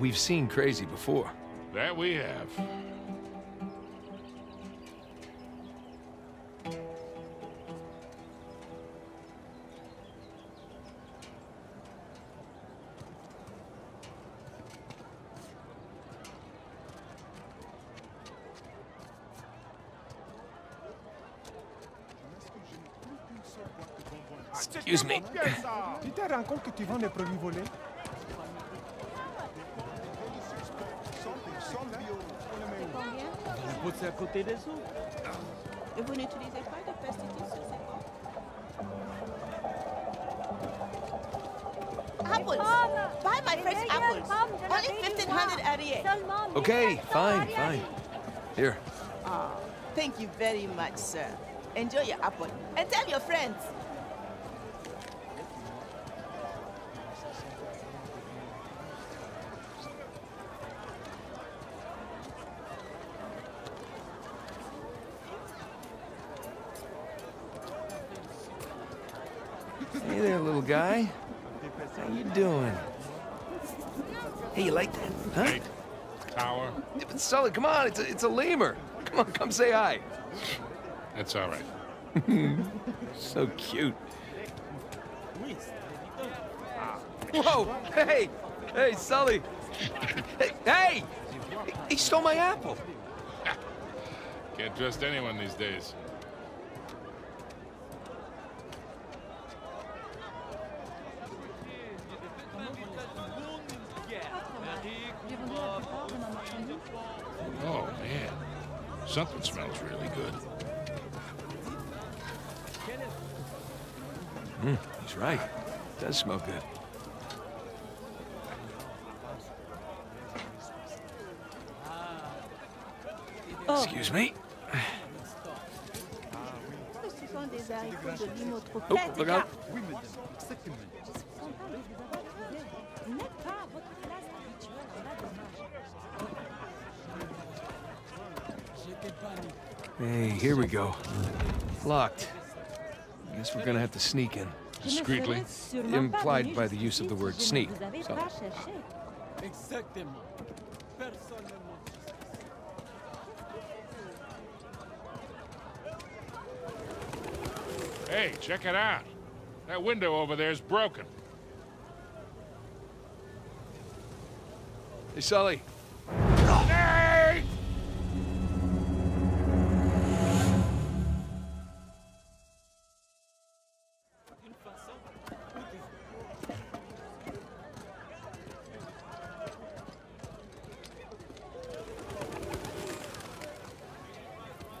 we've seen crazy before. That we have. Excuse me. Apples. Buy my fresh apples. Only 1,500 ariés. Okay, fine, fine. Here. Oh, thank you very much, sir. Enjoy your apple and tell your friends. Hey there, little guy. How you doing? Hey, you like that? Huh? Hey, tower. Yeah, but Sully, come on, it's a lemur. Come on, come say hi. That's all right. So cute. Whoa! Hey! Hey, Sully! Hey! Hey! He stole my apple! Can't trust anyone these days. Oh, man. Something smells really good. He's right. It does smell good. Oh. Excuse me. Oh, look out. Hey, here we go. Locked. I guess we're gonna have to sneak in. Discreetly? Implied by the use of the word sneak. So. Hey, check it out. That window over there is broken. Hey, Sully. Nate!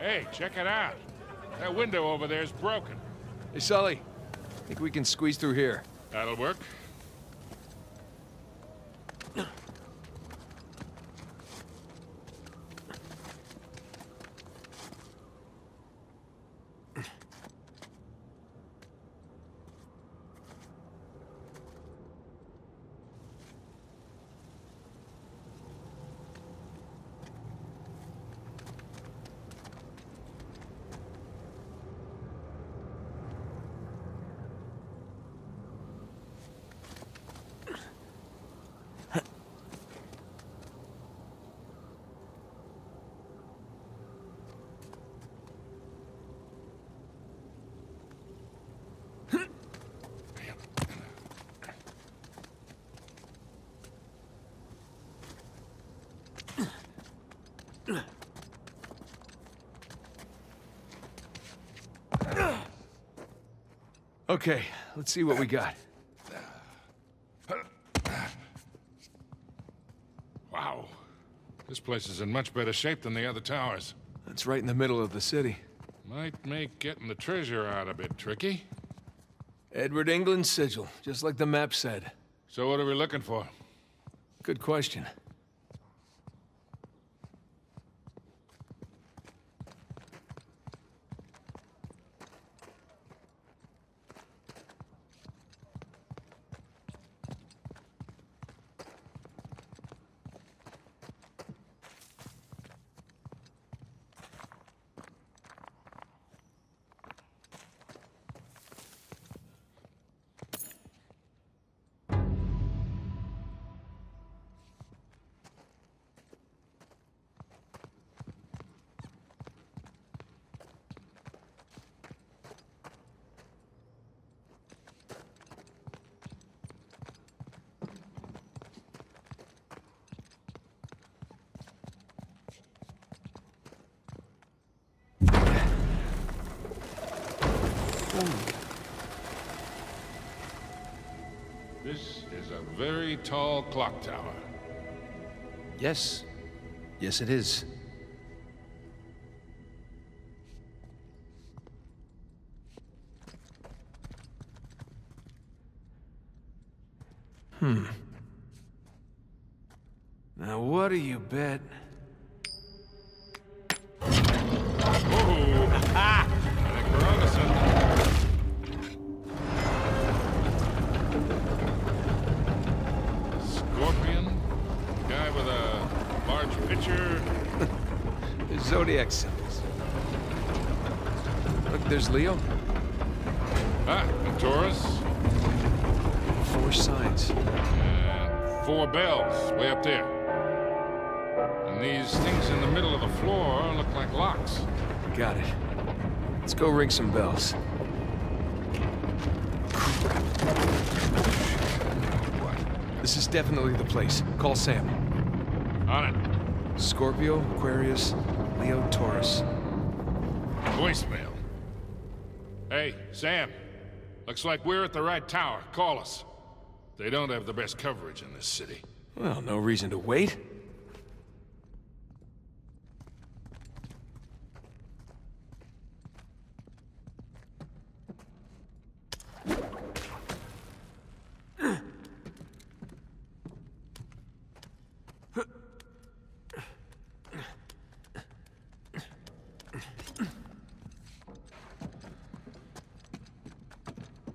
Hey, check it out. That window over there is broken. Hey, Sully, I think we can squeeze through here. That'll work. Okay, let's see what we got. Wow. This place is in much better shape than the other towers. That's right in the middle of the city. Might make getting the treasure out a bit tricky. Edward England's sigil, just like the map said. So what are we looking for? Good question. This is a very tall clock tower. Yes. Yes, it is. Now, what do you bet? Zodiac symbols. Look, there's Leo. Ah, and Taurus. Four signs. Four bells, way up there. And these things in the middle of the floor look like locks. Got it. Let's go ring some bells. Crap. What? This is definitely the place. Call Sam. On it. Scorpio, Aquarius, Leo, Taurus. Voicemail. Hey, Sam. Looks like we're at the right tower. Call us. They don't have the best coverage in this city. Well, no reason to wait.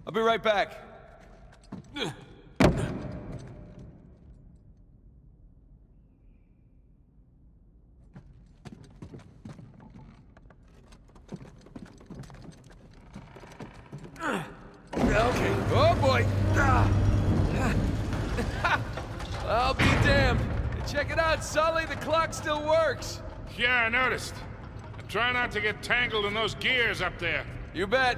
I'll be right back. Okay. Oh boy. I'll be damned. Check it out, Sully. The clock still works. Yeah, I noticed. And try not to get tangled in those gears up there. You bet.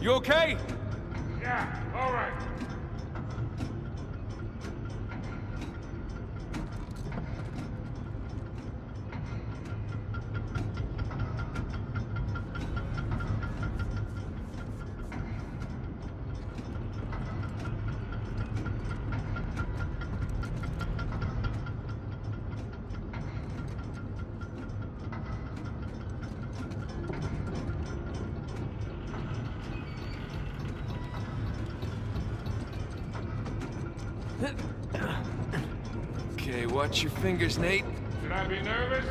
You okay? Yeah, all right. Okay, watch your fingers, Nate. Should I be nervous?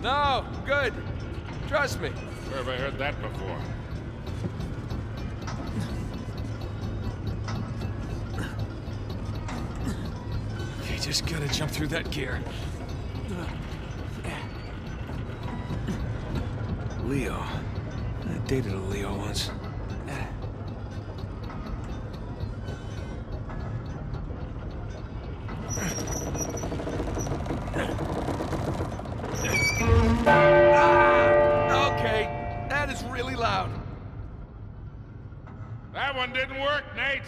No, good. Trust me. Where have I heard that before? Okay, just gotta jump through that gear. Leo. I dated a Leo once. That one didn't work, Nate!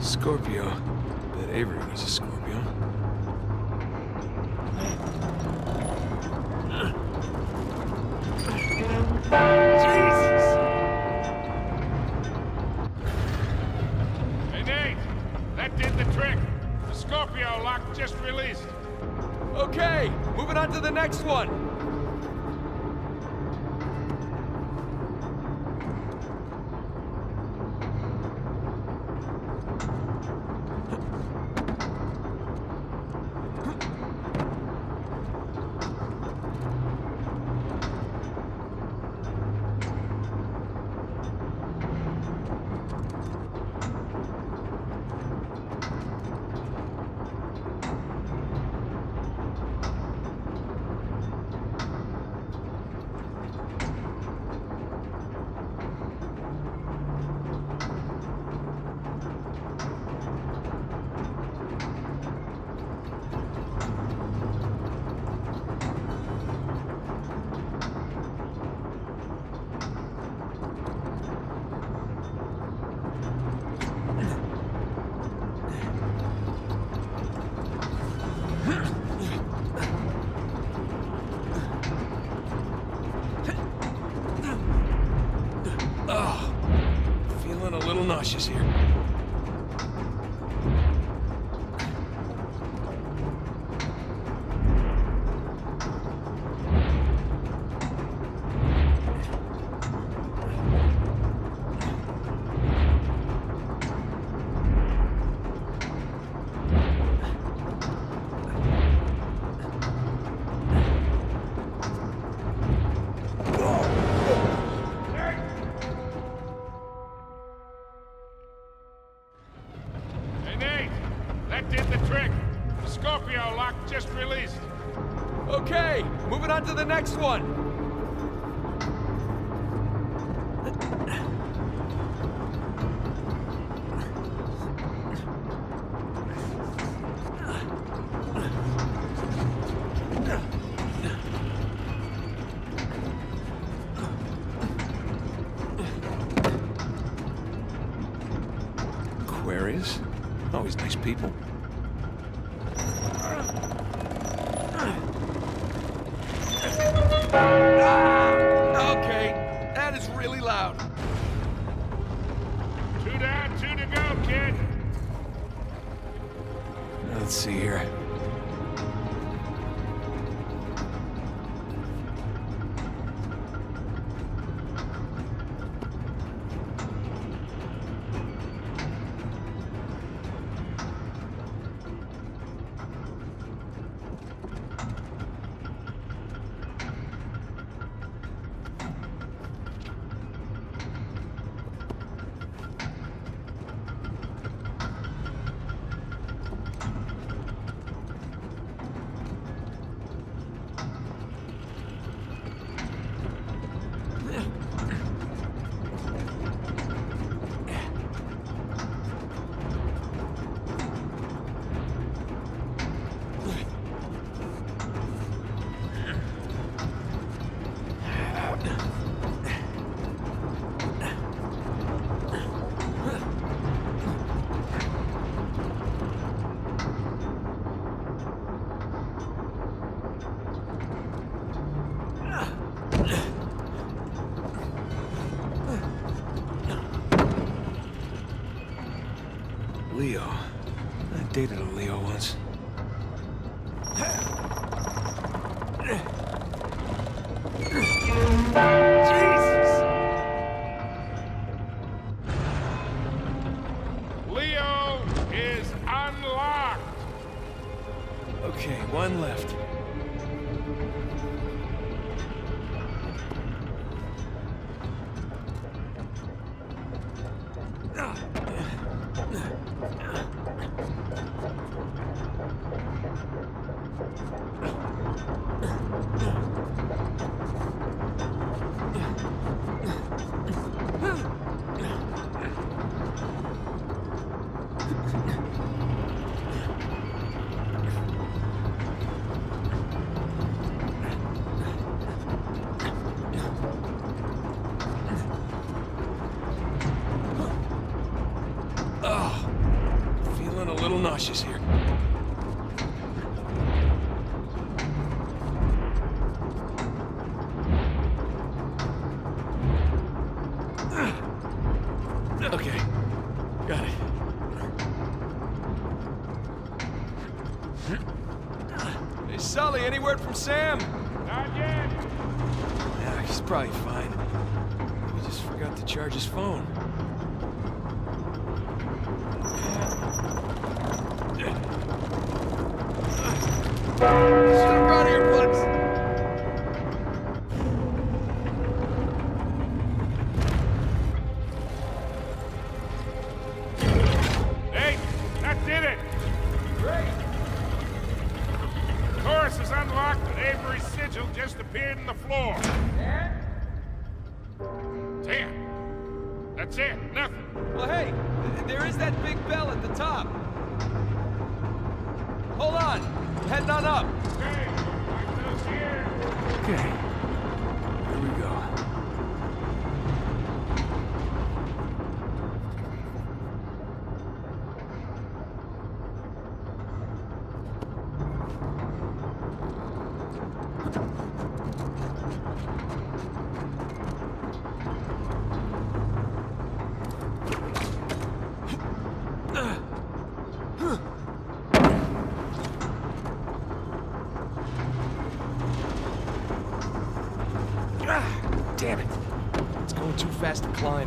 Scorpio. Bet Avery was a Scorpio. Jesus! Hey, Nate! That did the trick. The Scorpio lock just released. Okay, moving on to the next one. She's here. Okay, moving on to the next one. Aquarius? Always nice people. Let's see here. Leo. I dated a Leo once. Jesus! Leo is unlocked! Okay, one left. nauseous here. Okay, got it. Hey, Sully, any word from Sam? Not yet. Yeah, he's probably fine. We just forgot to charge his phone. Damn it. It's going too fast to climb.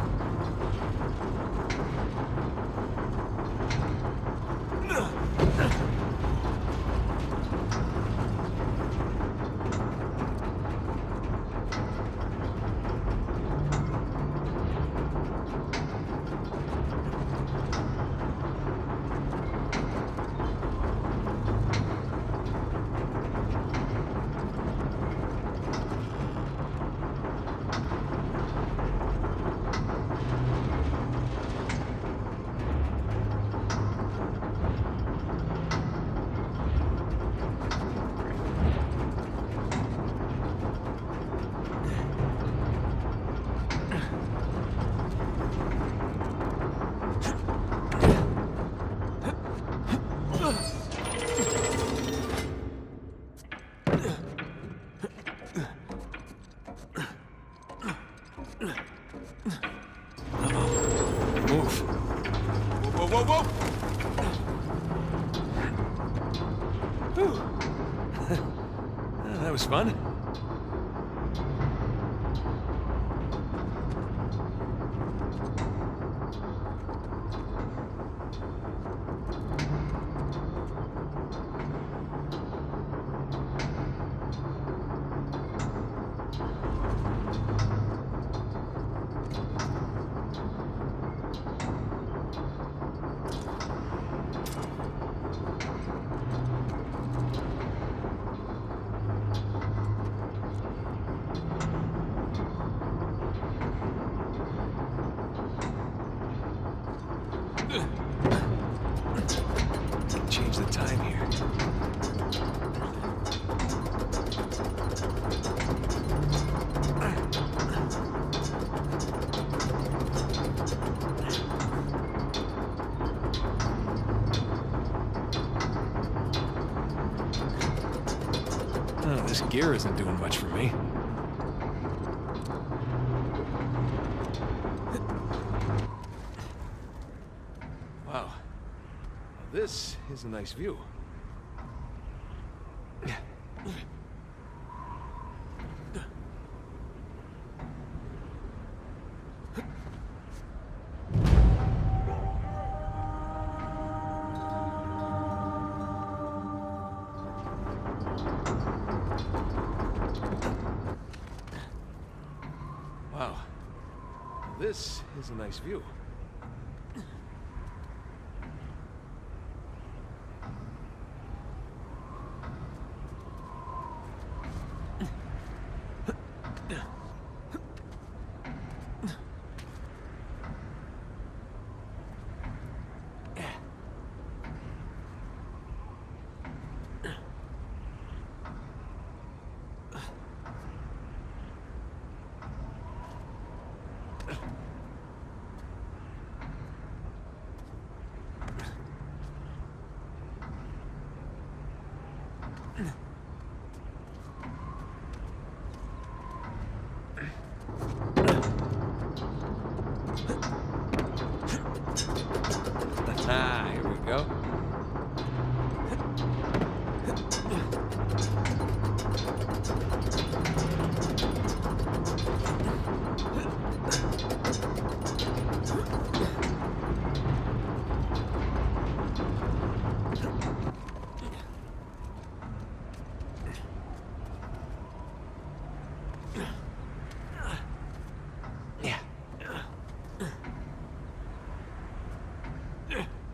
Fun? This gear isn't doing much for me. Wow. This is a nice view. This is a nice view.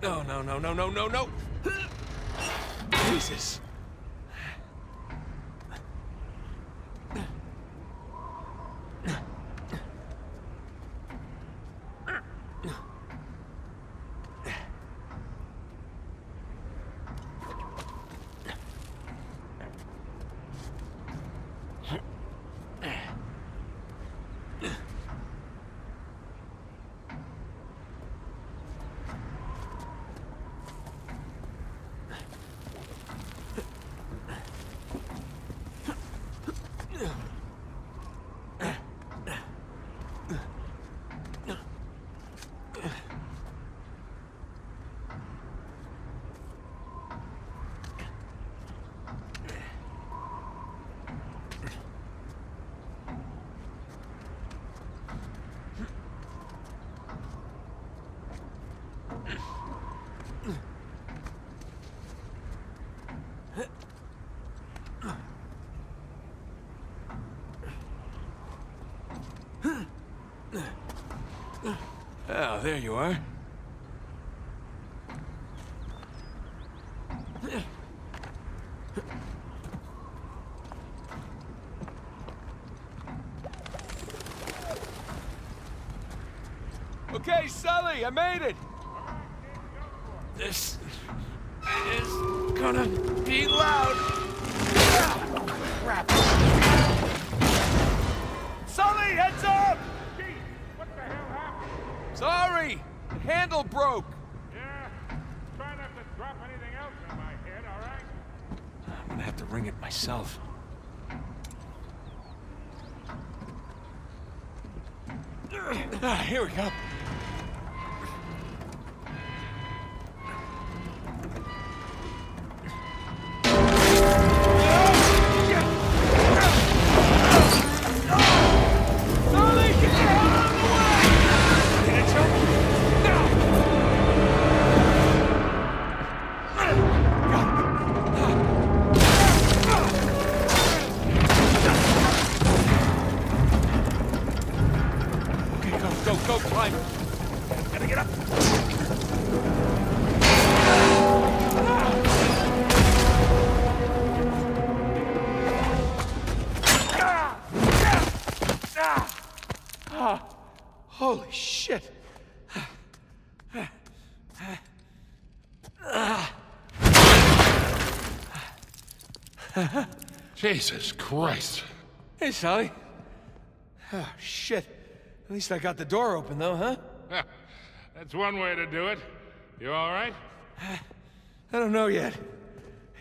No, no, no, no, no, no, no! Jesus! Oh, there you are. Okay, Sully, I made it! This is gonna be loud! Crap! Sully, heads up! Sorry! The handle broke! Yeah, try not to drop anything else on my head, all right? I'm gonna have to ring it myself. Here we go. Holy shit! Jesus Christ! Hey, Sully. Oh, shit. At least I got the door open, though, huh? That's one way to do it. You all right? I don't know yet.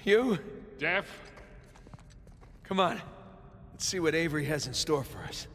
You? Deaf? Come on. Let's see what Avery has in store for us.